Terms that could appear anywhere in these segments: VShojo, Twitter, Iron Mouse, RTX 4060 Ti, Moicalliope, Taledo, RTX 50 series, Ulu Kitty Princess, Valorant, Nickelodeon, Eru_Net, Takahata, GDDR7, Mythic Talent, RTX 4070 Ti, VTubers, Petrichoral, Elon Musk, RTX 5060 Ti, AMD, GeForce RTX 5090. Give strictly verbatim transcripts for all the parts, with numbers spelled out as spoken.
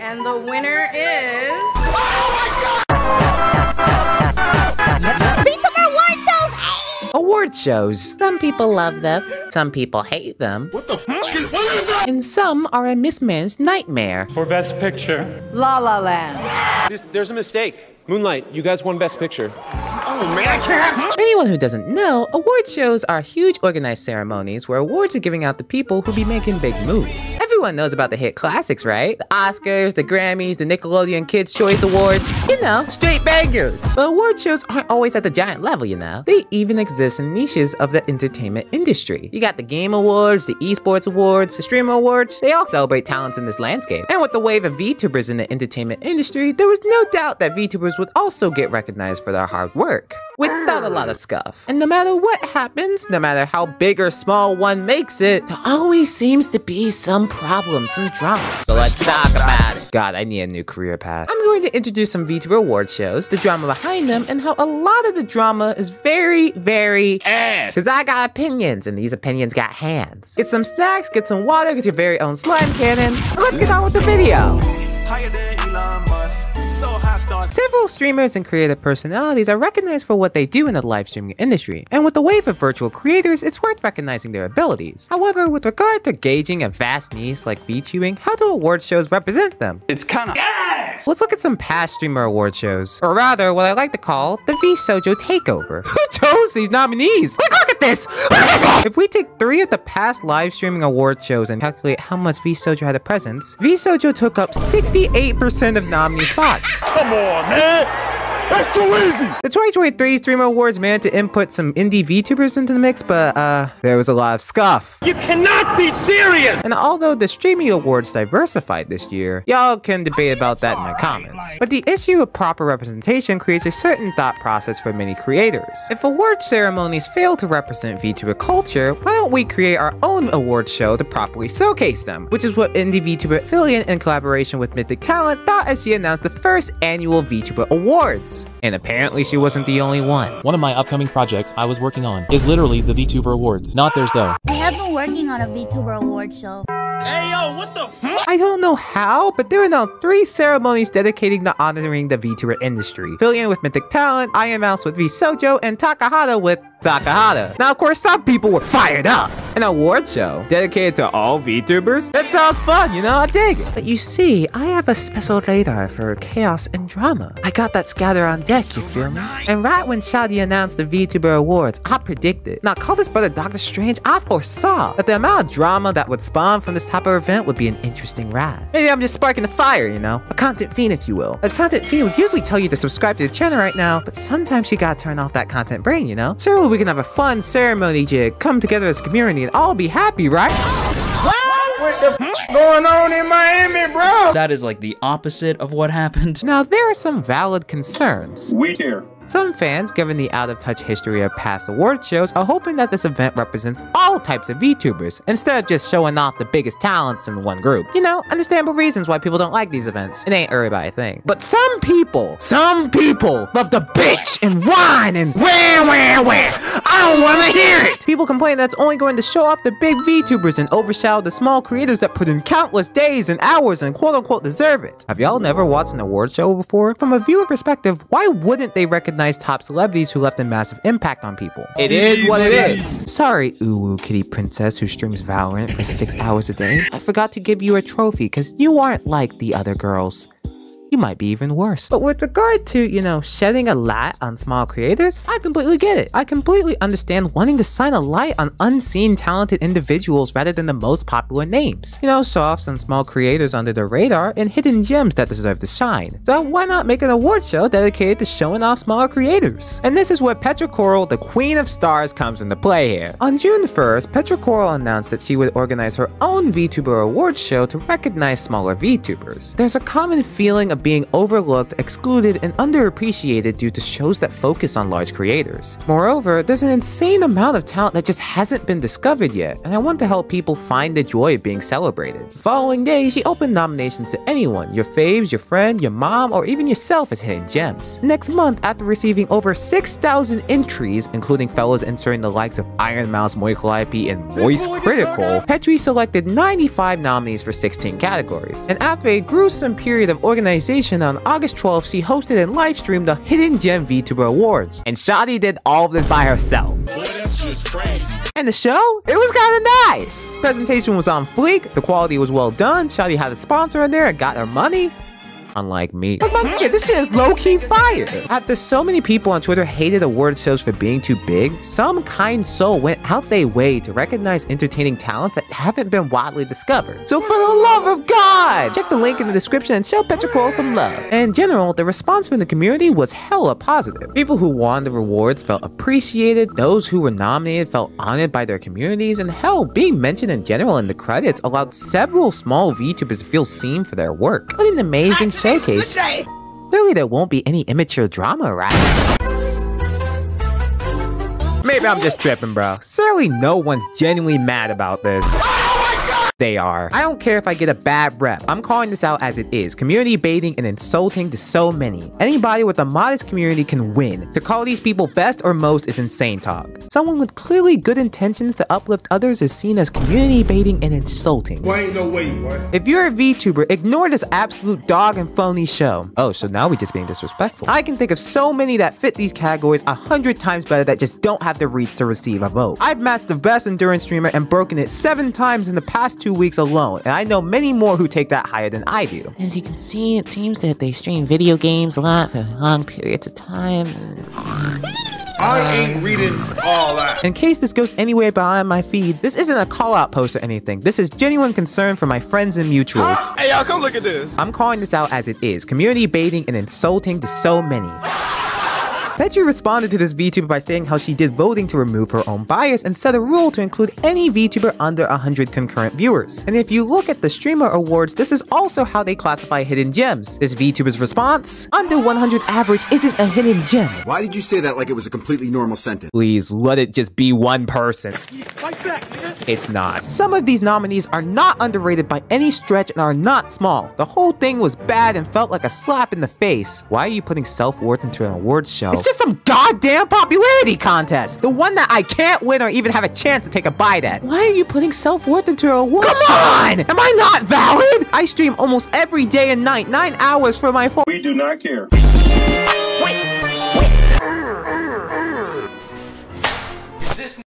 And the winner is... Oh my god! VTuber award shows! Award shows. Some people love them. Some people hate them. What the f*** is, what is that? And some are a Miss Man's nightmare. For Best Picture. La La Land. This, there's a mistake. Moonlight, you guys won Best Picture. Oh, man, I can't. For anyone who doesn't know, award shows are huge organized ceremonies where awards are giving out to people who be making big moves. Everyone knows about the hit classics, right? The Oscars, the Grammys, the Nickelodeon Kids' Choice Awards, you know, straight bangers. But award shows aren't always at the giant level, you know? They even exist in niches of the entertainment industry. You got the Game Awards, the Esports Awards, the Streamer Awards. They all celebrate talents in this landscape. And with the wave of VTubers in the entertainment industry, there was no doubt that VTubers would also get recognized for their hard work. Without a lot of scuff. And no matter what happens, no matter how big or small one makes it, there always seems to be some problem, some drama. So let's talk about it. God, I need a new career path. I'm going to introduce some VTuber award shows, the drama behind them, and how a lot of the drama is very, very ass. Cause I got opinions, and these opinions got hands. Get some snacks, get some water, get your very own slime cannon, and let's get on with the video. Hiya there, Elon Musk. Several streamers and creative personalities are recognized for what they do in the live streaming industry, and with the wave of virtual creators, it's worth recognizing their abilities. However, with regard to gauging a vast niche like VTubing, how do award shows represent them? It's kinda yes! Let's look at some past streamer award shows, or rather, what I like to call the VShojo takeover. Who chose these nominees? Like, look at this! If we take three of the past live streaming award shows and calculate how much VShojo had a presence, VShojo took up sixty-eight percent of nominee spots. Come on, man! That's too easy! The twenty twenty-three Streamer Awards managed to input some indie VTubers into the mix, but, uh, there was a lot of scuff. You cannot be serious! And although the Streaming Awards diversified this year, y'all can debate about that in the comments. But the issue of proper representation creates a certain thought process for many creators. If award ceremonies fail to represent VTuber culture, why don't we create our own award show to properly showcase them? Which is what indie VTuber affiliate in collaboration with Mythic Talent thought as she announced the first annual VTuber Awards. And apparently she wasn't the only one. One of my upcoming projects I was working on is literally the VTuber Awards. Not theirs though. I have been working on a VTuber Award show. Hey yo, what the fuck? I don't know how, but there are now three ceremonies dedicating to honoring the VTuber industry. Fillion with Mythic Talent, Iron Mouse with VShojo, and Takahata with Takahata. Now of course some people were fired up. An award show dedicated to all VTubers? That sounds fun, you know, I dig it. But you see, I have a special radar for chaos and drama. I got that scatter on deck, you feel me? And right when Shadi announced the VTuber Awards, I predicted. Now call this brother Doctor Strange, I foresaw that the amount of drama that would spawn from this type of event would be an interesting ride. Maybe I'm just sparking the fire, you know? A content fiend, if you will. A content fiend would usually tell you to subscribe to the channel right now, but sometimes you gotta turn off that content brain, you know? Surely we can have a fun ceremony jig, come together as a community, and all be happy, right? What the f going on in Miami, bro? That is like the opposite of what happened. Now, there are some valid concerns. We care. Some fans, given the out-of-touch history of past award shows, are hoping that this event represents all types of VTubers, instead of just showing off the biggest talents in one group. You know, understandable reasons why people don't like these events. It ain't everybody thing. But some people, some people love to bitch and whine and wah, wah, wah. I don't wanna hear it! People complain that's only going to show off the big VTubers and overshadow the small creators that put in countless days and hours and quote-unquote deserve it. Have y'all never watched an award show before? From a viewer perspective, why wouldn't they recognize Nice top celebrities who left a massive impact on people? It is what it is. Sorry, Ulu Kitty Princess who streams Valorant for six hours a day. I forgot to give you a trophy because you aren't like the other girls. You might be even worse. But with regard to, you know, shedding a light on small creators, I completely get it. I completely understand wanting to shine a light on unseen talented individuals rather than the most popular names. You know, show off some small creators under the radar and hidden gems that deserve to shine. So why not make an award show dedicated to showing off smaller creators? And this is where Petrichoral, the Queen of Stars, comes into play here. On June first, Petrichoral announced that she would organize her own VTuber award show to recognize smaller VTubers. There's a common feeling of being overlooked, excluded, and underappreciated due to shows that focus on large creators. Moreover, there's an insane amount of talent that just hasn't been discovered yet, and I want to help people find the joy of being celebrated. The following day, she opened nominations to anyone, your faves, your friend, your mom, or even yourself as hidden gems. Next month, after receiving over six thousand entries, including fellows inserting the likes of Iron Mouse, Moicalliope, and Moicalliope, Petri selected ninety-five nominees for sixteen categories. And after a gruesome period of organization, on August twelfth, she hosted and livestreamed the Hidden Gem VTuber Awards. And Shadi did all of this by herself. Boy, that's just crazy. And the show? It was kinda nice! Presentation was on fleek, the quality was well done, Shadi had a sponsor in there and got her money. Unlike me. But yeah, this shit is low-key fire. After so many people on Twitter hated award shows for being too big, some kind soul went out their way to recognize entertaining talents that haven't been widely discovered. So for the love of God, check the link in the description and show Petrichoral some love. In general, the response from the community was hella positive. People who won the rewards felt appreciated, those who were nominated felt honored by their communities, and hell, being mentioned in general in the credits allowed several small VTubers to feel seen for their work. What an amazing show. Showcase. Clearly there won't be any immature drama, right? Maybe I'm just tripping, bro. Certainly no one's genuinely mad about this. They are. I don't care if I get a bad rep. I'm calling this out as it is. Community baiting and insulting to so many. Anybody with a modest community can win. To call these people best or most is insane talk. Someone with clearly good intentions to uplift others is seen as community baiting and insulting. Well, ain't no way, boy. If you're a VTuber, ignore this absolute dog and phony show. Oh, so now we're just being disrespectful. I can think of so many that fit these categories a hundred times better that just don't have the reach to receive a vote. I've matched the best endurance streamer and broken it seven times in the past two Two weeks alone, and I know many more who take that higher than I do. As you can see, it seems that they stream video games a lot for long periods of time. I ain't reading all that. In case this goes anywhere behind my feed, this isn't a call-out post or anything. This is genuine concern for my friends and mutuals. Huh? Hey, y'all, come look at this. I'm calling this out as it is. Community baiting and insulting to so many. Petri responded to this VTuber by saying how she did voting to remove her own bias and set a rule to include any VTuber under one hundred concurrent viewers. And if you look at the streamer awards, this is also how they classify hidden gems. This VTuber's response, under one hundred average isn't a hidden gem. Why did you say that like it was a completely normal sentence? Please let it just be one person. Like that, nigga. It's not. Some of these nominees are not underrated by any stretch and are not small. The whole thing was bad and felt like a slap in the face. Why are you putting self-worth into an awards show? It's just some goddamn popularity contest! The one that I can't win or even have a chance to take a bite at. Why are you putting self-worth into a world? Come on! Am I not valid? I stream almost every day and night, nine hours for my phone. We do not care.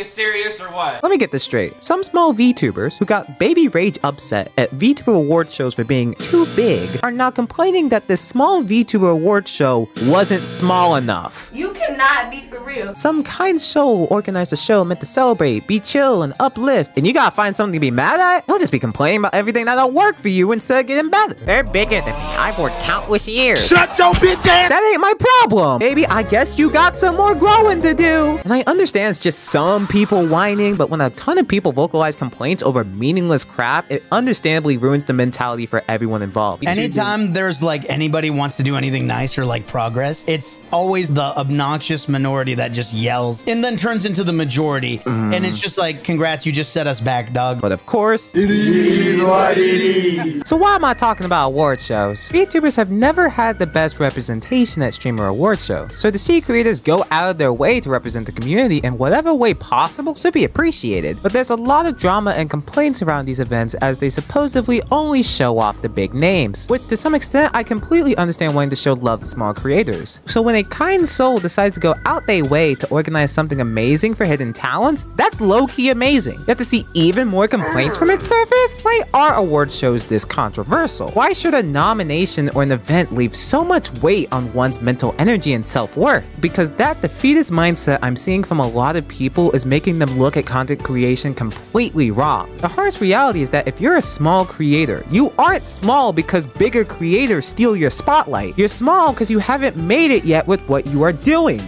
Is serious or what? Let me get this straight. Some small VTubers who got baby rage upset at VTuber award shows for being too big are now complaining that this small VTuber award show wasn't small enough. You cannot be for real. Some kind soul organized a show meant to celebrate, be chill, and uplift, and you gotta find something to be mad at? Don't just be complaining about everything that don't work for you instead of getting better. They're bigger than me. I've worked countless years. Shut your bitch ass! That ain't my problem. Baby, I guess you got some more growing to do. And I understand it's just some people whining, but when a ton of people vocalize complaints over meaningless crap, it understandably ruins the mentality for everyone involved. Anytime there's like anybody wants to do anything nice or like progress, it's always the obnoxious minority that just yells and then turns into the majority. Mm. And it's just like, congrats, you just set us back, dog. But of course, it is what it is. So why am I talking about award shows? VTubers have never had the best representation at streamer award shows, so to see creators go out of their way to represent the community in whatever way possible Possible should be appreciated, but there's a lot of drama and complaints around these events as they supposedly only show off the big names, which to some extent I completely understand wanting to show love to small creators. So when a kind soul decides to go out their way to organize something amazing for hidden talents, that's low-key amazing. Yet to see even more complaints from its surface? Why are award shows this controversial? Why should a nomination or an event leave so much weight on one's mental energy and self-worth? Because that defeatist mindset I'm seeing from a lot of people is making them look at content creation completely wrong. The harsh reality is that if you're a small creator, you aren't small because bigger creators steal your spotlight. You're small because you haven't made it yet with what you are doing.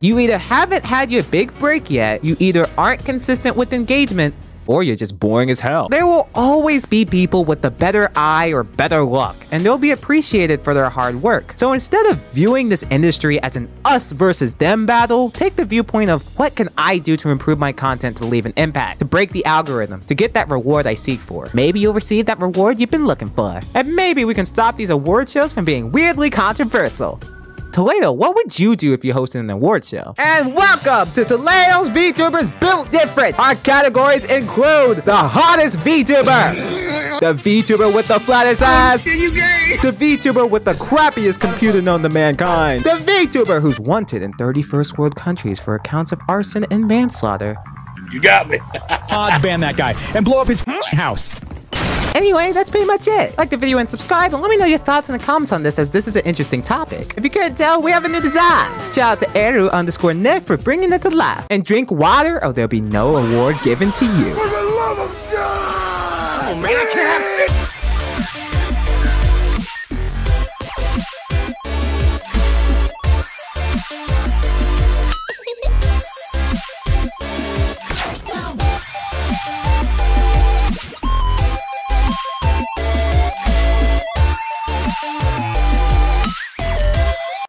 You either haven't had your big break yet, you either aren't consistent with engagement, or you're just boring as hell. There will always be people with the better eye or better luck, and they'll be appreciated for their hard work. So instead of viewing this industry as an us versus them battle, take the viewpoint of what can I do to improve my content to leave an impact, to break the algorithm, to get that reward I seek for. Maybe you'll receive that reward you've been looking for. And maybe we can stop these award shows from being weirdly controversial. Toledo, what would you do if you hosted an award show? And welcome to Toledo's VTubers Built Different! Our categories include the hottest VTuber, the VTuber with the flattest ass, the VTuber with the crappiest computer known to mankind, the VTuber who's wanted in thirty-first world countries for accounts of arson and manslaughter. You got me. Odds ban that guy and blow up his house. Anyway, that's pretty much it. Like the video and subscribe, and let me know your thoughts in the comments on this, as this is an interesting topic. If you couldn't tell, we have a new design. Shout out to Eru underscore Net for bringing it to life. And drink water or there'll be no award given to you. For the love of God! Oh man, I can't have shit!